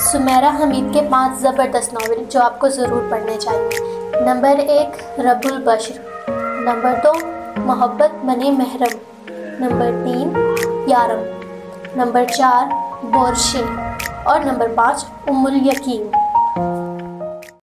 सुमैरा हमीद के 5 ज़बरदस्त नावल जो आपको ज़रूर पढ़ने चाहिए। नंबर 1 रब्बुल बशर, नंबर 2 मोहब्बत मन ए महरम, नंबर 3 यारम, नंबर 4 बोर्शे और नंबर 5 उम्मुल यकीन।